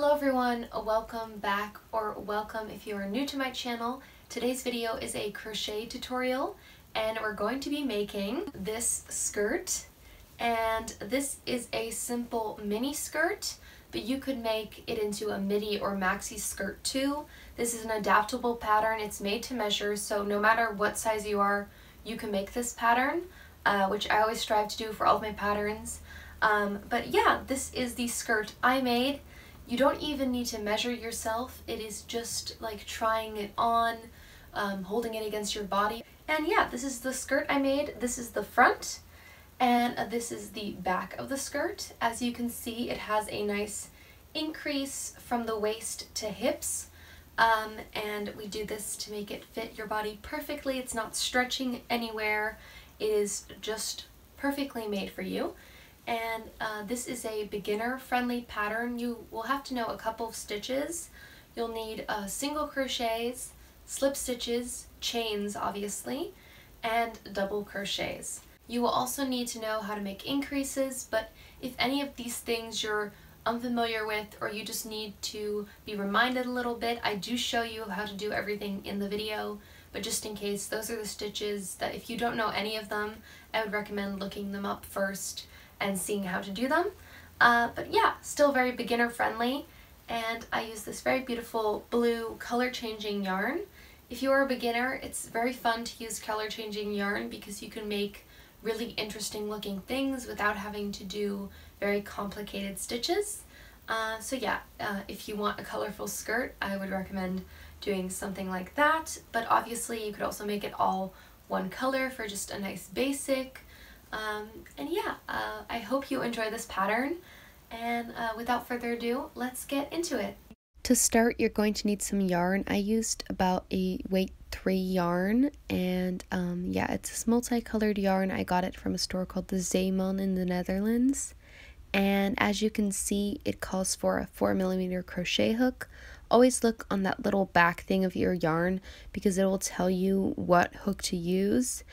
Hello everyone, welcome back, or welcome if you are new to my channel. Today's video is a crochet tutorial and we're going to be making this skirt, and this is a simple mini skirt, but you could make it into a midi or maxi skirt too. This is an adaptable pattern. It's made to measure, so no matter what size you are, you can make this pattern, which I always strive to do for all of my patterns. But yeah, this is the skirt I made. You don't even need to measure yourself. It is just like trying it on, holding it against your body. And yeah, this is the skirt I made. This is the front, and this is the back of the skirt. As you can see, it has a nice increase from the waist to hips. And we do this to make it fit your body perfectly. It's not stretching anywhere. It is just perfectly made for you. And this is a beginner-friendly pattern. You will have to know a couple of stitches. You'll need single crochets, slip stitches, chains obviously, and double crochets. You will also need to know how to make increases, but if any of these things you're unfamiliar with or you just need to be reminded a little bit, I do show you how to do everything in the video, but just in case, those are the stitches that if you don't know any of them, I would recommend looking them up first and seeing how to do them. But yeah, still very beginner friendly, and I use this very beautiful blue color changing yarn. If you are a beginner, it's very fun to use color changing yarn because you can make really interesting looking things without having to do very complicated stitches. So yeah, if you want a colorful skirt, I would recommend doing something like that, but obviously you could also make it all one color for just a nice basic. And yeah, I hope you enjoy this pattern, and without further ado, let's get into it. To start, you're going to need some yarn. I used about a weight 3 yarn, and yeah, it's this multicolored yarn. I got it from a store called the Zeeman in the Netherlands, and as you can see, it calls for a 4mm crochet hook. Always look on that little back thing of your yarn because it will tell you what hook to use.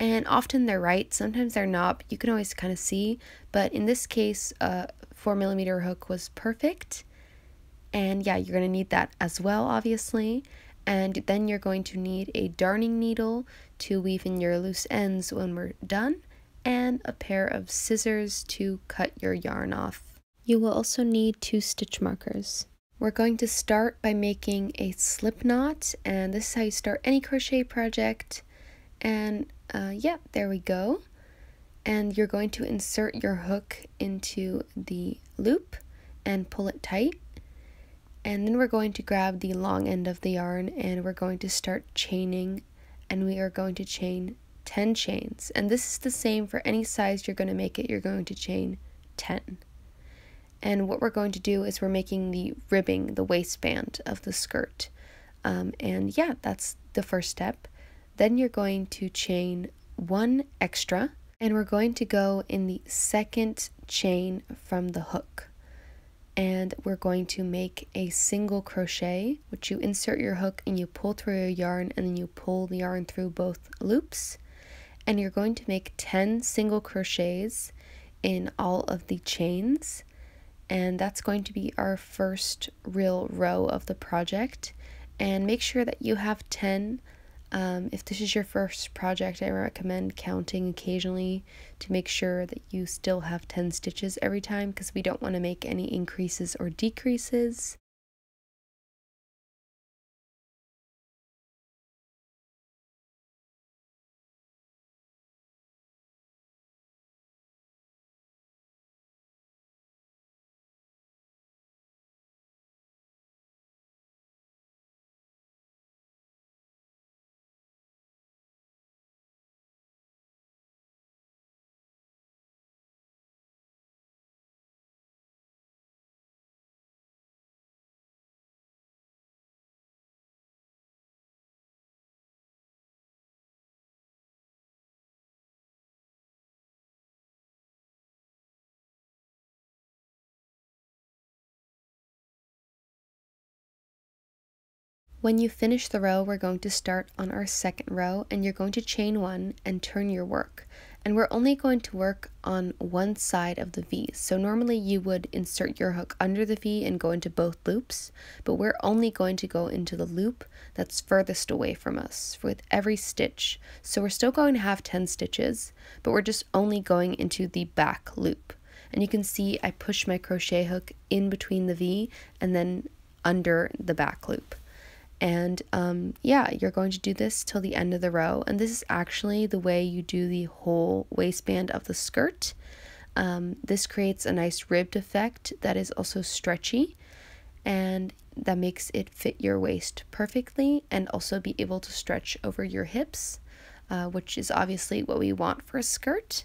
And often they're right, sometimes they're not, but you can always kind of see. But in this case, a 4mm hook was perfect. And yeah, you're going to need that as well, obviously. And then you're going to need a darning needle to weave in your loose ends when we're done, and a pair of scissors to cut your yarn off. You will also need 2 stitch markers. We're going to start by making a slip knot, and this is how you start any crochet project. And yeah, there we go. And you're going to insert your hook into the loop and pull it tight. And then we're going to grab the long end of the yarn and we're going to start chaining, and we are going to chain 10 chains. And this is the same for any size you're going to make it. You're going to chain 10. And what we're going to do is we're making the ribbing, the waistband of the skirt. And yeah, that's the first step. Then you're going to chain 1 extra, and we're going to go in the second chain from the hook, and we're going to make a single crochet, which you insert your hook and you pull through your yarn, and then you pull the yarn through both loops, and you're going to make 10 single crochets in all of the chains, and that's going to be our first real row of the project. And make sure that you have 10. If this is your first project, I recommend counting occasionally to make sure that you still have 10 stitches every time, because we don't want to make any increases or decreases. When you finish the row, we're going to start on our second row, and you're going to chain 1 and turn your work. and we're only going to work on one side of the V. So normally you would insert your hook under the V and go into both loops, but we're only going to go into the loop that's furthest away from us with every stitch. So we're still going to have 10 stitches, but we're just only going into the back loop. And you can see I push my crochet hook in between the V and then under the back loop. And yeah, you're going to do this till the end of the row, and this is actually the way you do the whole waistband of the skirt. This creates a nice ribbed effect that is also stretchy, and that makes it fit your waist perfectly and also be able to stretch over your hips, which is obviously what we want for a skirt.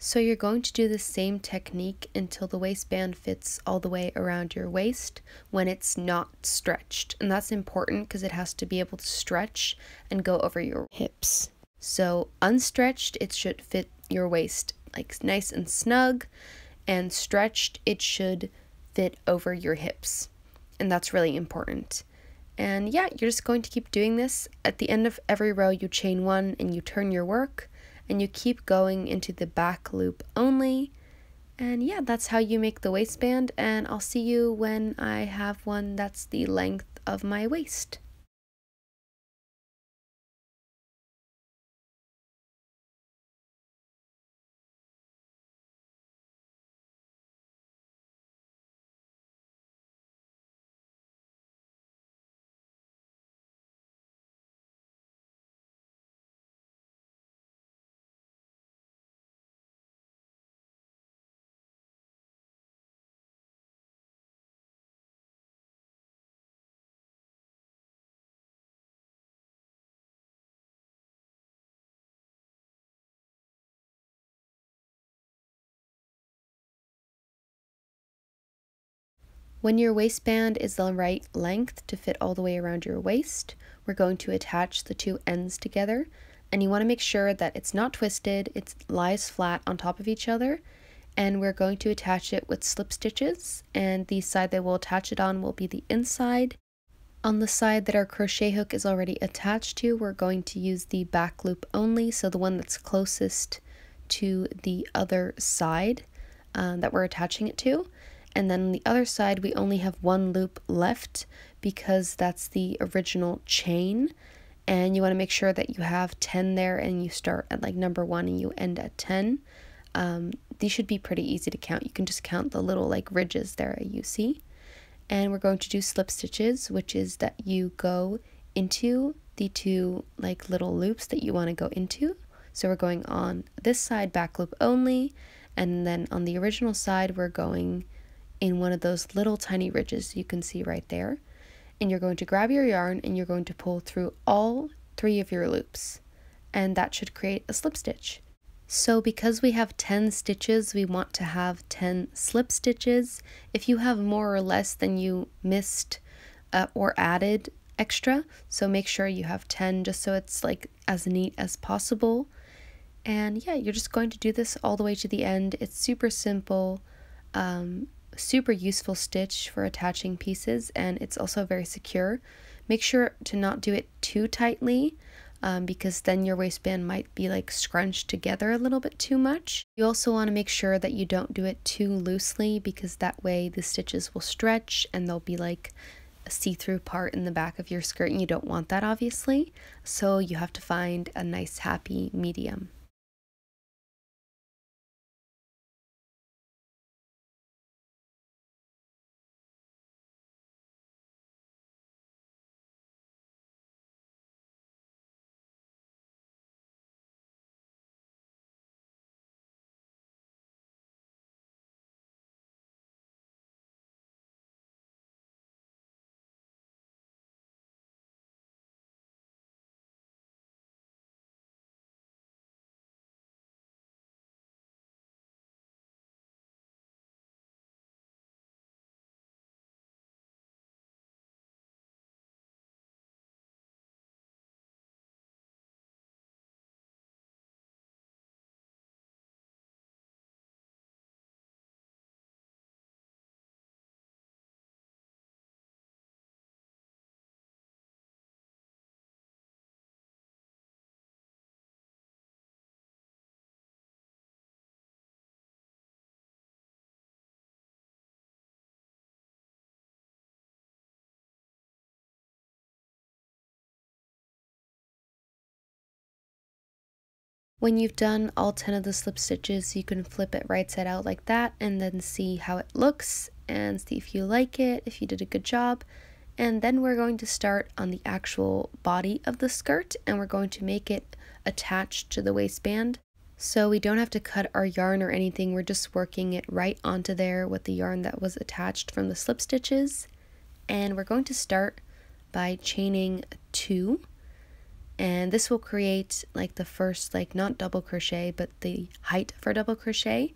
So you're going to do the same technique until the waistband fits all the way around your waist when it's not stretched. And that's important because it has to be able to stretch and go over your hips. So unstretched, it should fit your waist like nice and snug, and stretched, it should fit over your hips. And that's really important. And yeah, you're just going to keep doing this. At the end of every row, you chain one and you turn your work. And you keep going into the back loop only. And yeah, that's how you make the waistband, and I'll see you when I have one that's the length of my waist. When your waistband is the right length to fit all the way around your waist, we're going to attach the two ends together, and you want to make sure that it's not twisted, it lies flat on top of each other, and we're going to attach it with slip stitches, and the side that we'll attach it on will be the inside. On the side that our crochet hook is already attached to, we're going to use the back loop only, so the one that's closest to the other side that we're attaching it to. And then on the other side, we only have one loop left because that's the original chain. And you want to make sure that you have 10 there, and you start at like number 1 and you end at 10. These should be pretty easy to count. You can just count the little like ridges there you see. And we're going to do slip stitches, which is that you go into the two like little loops that you want to go into. So we're going on this side back loop only, and then on the original side we're going in one of those little tiny ridges you can see right there, and you're going to grab your yarn and you're going to pull through all 3 of your loops, and that should create a slip stitch. So because we have 10 stitches, we want to have 10 slip stitches. If you have more or less than you missed or added extra, so make sure you have 10 just so it's like as neat as possible. And yeah, you're just going to do this all the way to the end. It's super simple, super useful stitch for attaching pieces, and it's also very secure. Make sure to not do it too tightly because then your waistband might be like scrunched together a little bit too much. You also want to make sure that you don't do it too loosely because that way the stitches will stretch and there'll be like a see-through part in the back of your skirt, and you don't want that obviously. So you have to find a nice happy medium. When you've done all 10 of the slip stitches, you can flip it right side out like that and then see how it looks and see if you like it, if you did a good job. And then we're going to start on the actual body of the skirt, and we're going to make it attached to the waistband. So we don't have to cut our yarn or anything, we're just working it right onto there with the yarn that was attached from the slip stitches. And we're going to start by chaining 2. And this will create like the first, like not double crochet, but the height for double crochet.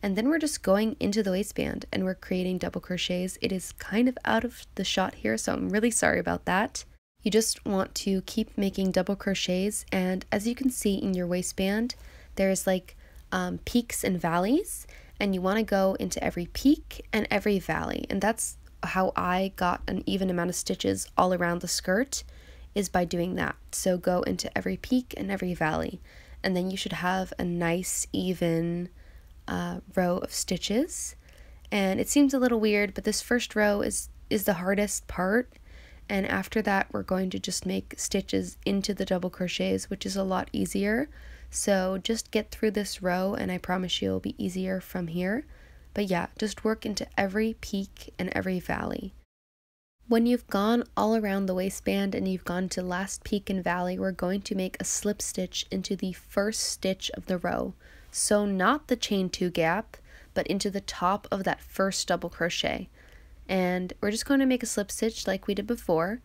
And then we're just going into the waistband and we're creating double crochets. It is kind of out of the shot here, so I'm really sorry about that. You just want to keep making double crochets, and as you can see in your waistband, there's like peaks and valleys, and you want to go into every peak and every valley. And that's how I got an even amount of stitches all around the skirt, is by doing that. So go into every peak and every valley, and then you should have a nice even row of stitches. And it seems a little weird, but this first row is the hardest part, and after that we're going to just make stitches into the double crochets, which is a lot easier. So just get through this row and I promise you it'll be easier from here. But yeah, just work into every peak and every valley. When you've gone all around the waistband and you've gone to last peak and valley, we're going to make a slip stitch into the first stitch of the row. So not the chain 2 gap, but into the top of that first double crochet. And we're just going to make a slip stitch like we did before.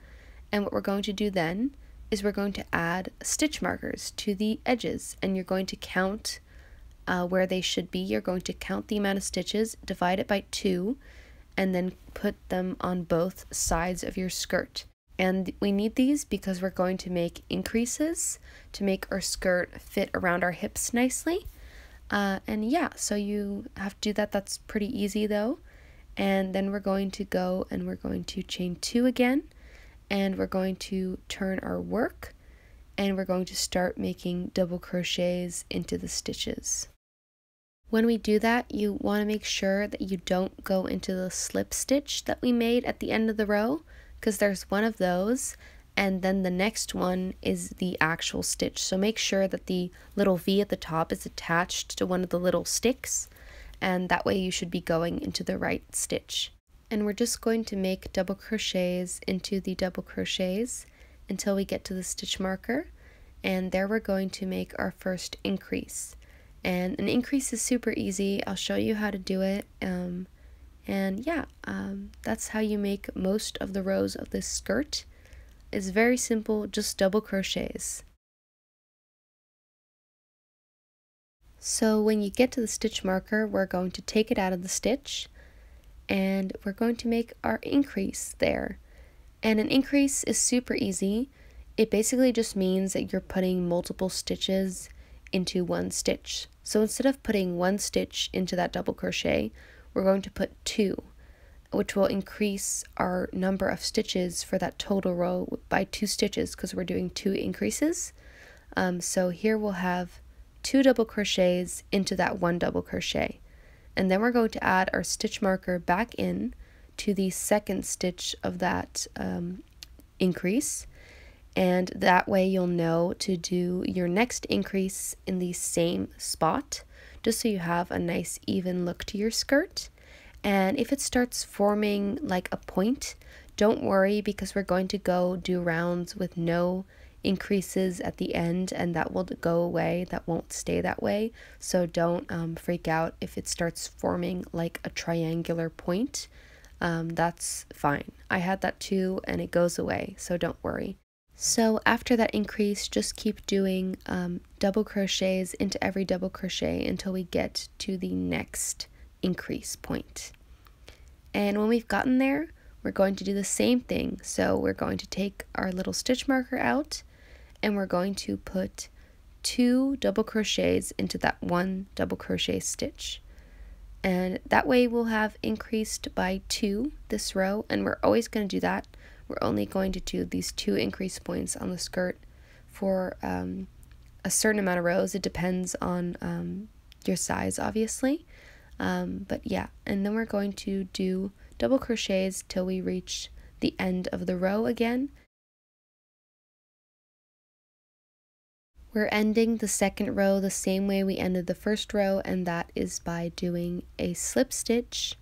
And what we're going to do then is we're going to add stitch markers to the edges, and you're going to count where they should be. You're going to count the amount of stitches, divide it by 2, and then put them on both sides of your skirt. And we need these because we're going to make increases to make our skirt fit around our hips nicely. And yeah, so you have to do that. That's pretty easy though. And then we're going to go and we're going to chain 2 again, and we're going to turn our work, and we're going to start making double crochets into the stitches. When we do that, you want to make sure that you don't go into the slip stitch that we made at the end of the row, because there's one of those, and then the next one is the actual stitch. So make sure that the little V at the top is attached to one of the little sticks, and that way you should be going into the right stitch. And we're just going to make double crochets into the double crochets until we get to the stitch marker, and there we're going to make our first increase. And an increase is super easy. I'll show you how to do it. And yeah, that's how you make most of the rows of this skirt. It's very simple, just double crochets. So when you get to the stitch marker, we're going to take it out of the stitch and we're going to make our increase there. And an increase is super easy. It basically just means that you're putting multiple stitches into one stitch. So instead of putting one stitch into that double crochet, we're going to put 2, which will increase our number of stitches for that total row by 2 stitches, because we're doing 2 increases. So here we'll have 2 double crochets into that 1 double crochet. And then we're going to add our stitch marker back in to the second stitch of that increase. And that way you'll know to do your next increase in the same spot, just so you have a nice even look to your skirt. And if it starts forming like a point, don't worry, because we're going to go do rounds with no increases at the end, and that will go away, that won't stay that way. So don't freak out if it starts forming like a triangular point. That's fine. I had that too and it goes away, so don't worry. So after that increase, just keep doing double crochets into every double crochet until we get to the next increase point. And when we've gotten there, we're going to do the same thing. So we're going to take our little stitch marker out and we're going to put 2 double crochets into that 1 double crochet stitch. And that way we'll have increased by 2 this row, and we're always going to do that. We're only going to do these 2 increase points on the skirt for a certain amount of rows. It depends on your size, obviously. But yeah, and then we're going to do double crochets till we reach the end of the row again. We're ending the second row the same way we ended the first row, and that is by doing a slip stitch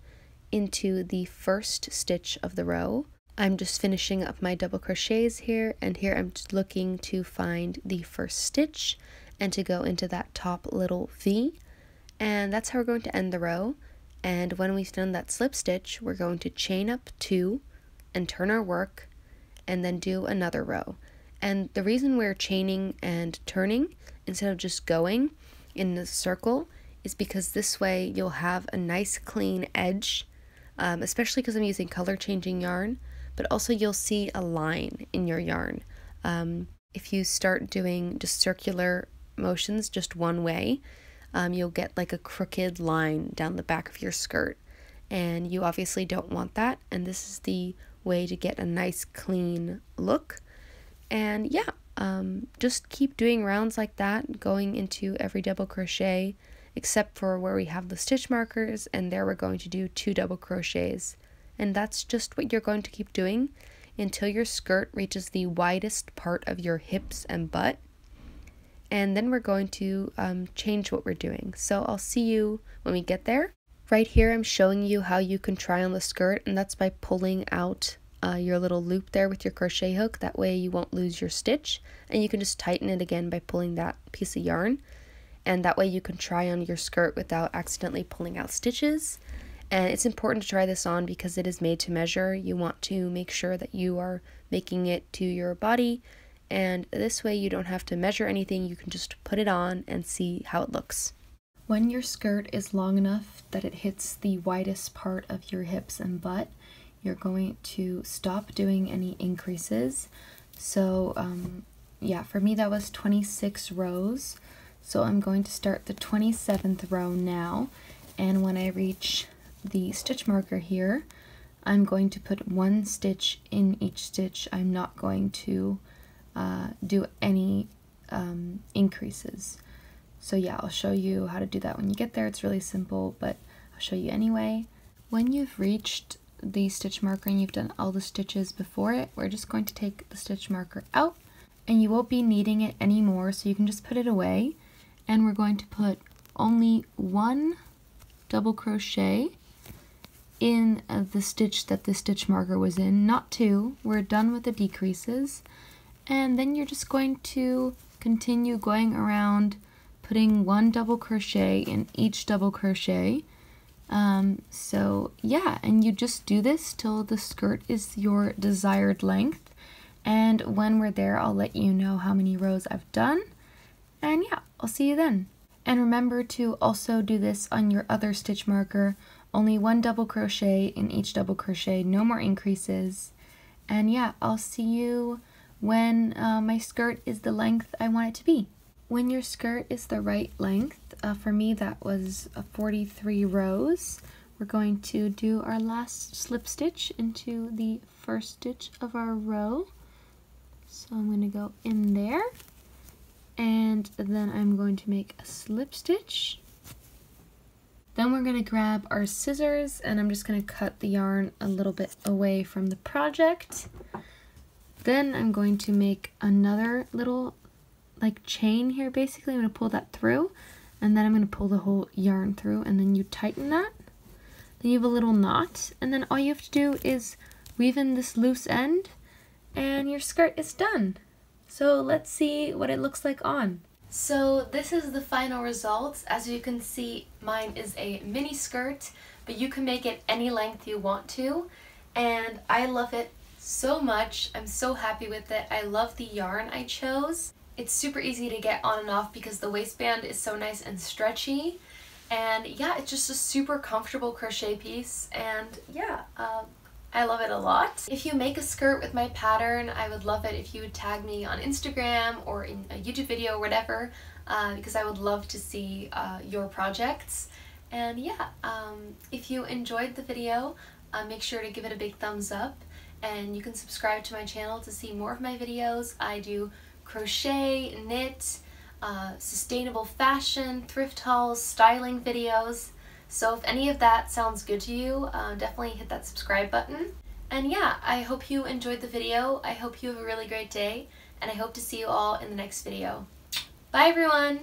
into the first stitch of the row. I'm just finishing up my double crochets here, and here I'm just looking to find the first stitch and to go into that top little V, and that's how we're going to end the row. And when we've done that slip stitch, we're going to chain up two and turn our work and then do another row. And the reason we're chaining and turning instead of just going in the circle is because this way you'll have a nice clean edge, especially because I'm using color changing yarn, but also you'll see a line in your yarn. If you start doing just circular motions just one way, you'll get like a crooked line down the back of your skirt, and you obviously don't want that, and this is the way to get a nice clean look. And yeah, just keep doing rounds like that, going into every double crochet except for where we have the stitch markers, and there we're going to do two double crochets, and that's just what you're going to keep doing until your skirt reaches the widest part of your hips and butt. And then we're going to change what we're doing. So I'll see you when we get there. Right here I'm showing you how you can try on the skirt, and that's by pulling out your little loop there with your crochet hook. That way you won't lose your stitch, and you can just tighten it again by pulling that piece of yarn, and that way you can try on your skirt without accidentally pulling out stitches. And it's important to try this on because it is made to measure. You want to make sure that you are making it to your body, and this way you don't have to measure anything. You can just put it on and see how it looks. When your skirt is long enough that it hits the widest part of your hips and butt, you're going to stop doing any increases. So yeah, for me that was 26 rows, so I'm going to start the 27th row now, and when I reach the stitch marker here I'm going to put one stitch in each stitch. I'm not going to do any increases. So yeah, I'll show you how to do that when you get there. It's really simple, but I'll show you anyway. When you've reached the stitch marker and you've done all the stitches before it, we're just going to take the stitch marker out, and you won't be needing it anymore, so you can just put it away. And we're going to put only one double crochet in the stitch that the stitch marker was in, not two. We're done with the decreases. And then you're just going to continue going around, putting one double crochet in each double crochet. So yeah, and you just do this till the skirt is your desired length. And when we're there, I'll let you know how many rows I've done. And yeah, I'll see you then. And remember to also do this on your other stitch marker. Only one double crochet in each double crochet, no more increases. And yeah, I'll see you when my skirt is the length I want it to be. When your skirt is the right length, for me that was 43 rows, we're going to do our last slip stitch into the first stitch of our row. So I'm going to go in there, and then I'm going to make a slip stitch. Then we're going to grab our scissors, and I'm just going to cut the yarn a little bit away from the project. Then I'm going to make another little like chain here. Basically I'm going to pull that through, and then I'm going to pull the whole yarn through, and then you tighten that. Then you have a little knot, and then all you have to do is weave in this loose end, and your skirt is done. So let's see what it looks like on. So this is the final result. As you can see, mine is a mini skirt, but you can make it any length you want to, and I love it so much. I'm so happy with it. I love the yarn I chose. It's super easy to get on and off because the waistband is so nice and stretchy, and yeah, it's just a super comfortable crochet piece, and yeah, I love it a lot. If you make a skirt with my pattern, I would love it if you would tag me on Instagram or in a YouTube video or whatever, because I would love to see your projects. And yeah, if you enjoyed the video, make sure to give it a big thumbs up. And you can subscribe to my channel to see more of my videos. I do crochet, knit, sustainable fashion, thrift hauls, styling videos. So if any of that sounds good to you, definitely hit that subscribe button. And yeah, I hope you enjoyed the video. I hope you have a really great day, and I hope to see you all in the next video. Bye everyone!